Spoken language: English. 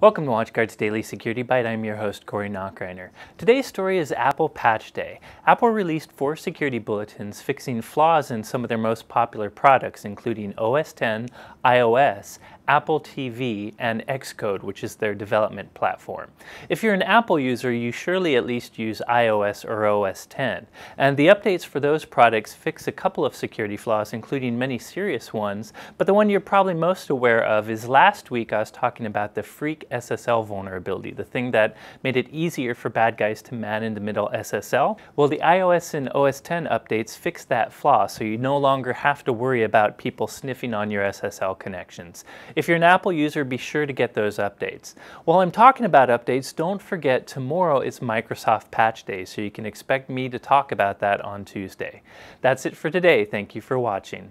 Welcome to WatchGuard's Daily Security Byte. I'm your host, Corey Nachreiner. Today's story is Apple Patch Day. Apple released 4 security bulletins fixing flaws in some of their most popular products, including OS X, iOS, AppleTV, and Xcode, which is their development platform. If you're an Apple user, you surely at least use iOS or OS X. And the updates for those products fix a couple of security flaws, including many serious ones, but the one you're probably most aware of is last week I was talking about the FREAK SSL vulnerability, the thing that made it easier for bad guys to man in the middle SSL. Well, the iOS and OS X updates fixed that flaw, so you no longer have to worry about people sniffing on your SSL connections. If you're an Apple user, be sure to get those updates. While I'm talking about updates, don't forget tomorrow is Microsoft Patch Day, so you can expect me to talk about that on Tuesday. That's it for today. Thank you for watching.